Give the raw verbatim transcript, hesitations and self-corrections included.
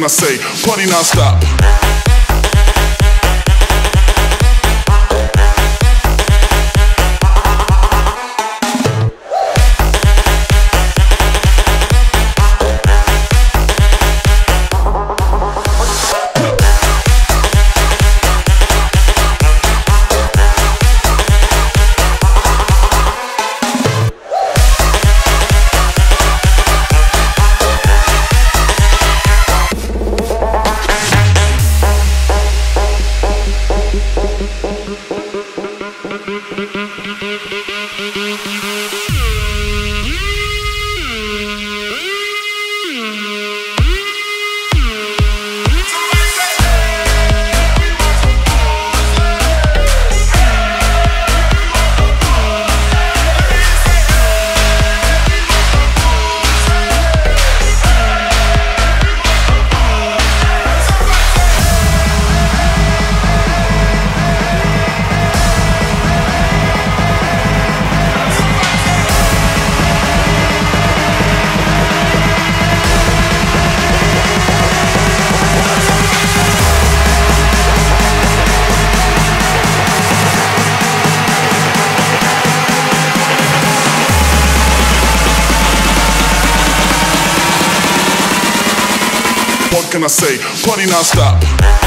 can I say? Party non-stop. What can I say? Party non-stop.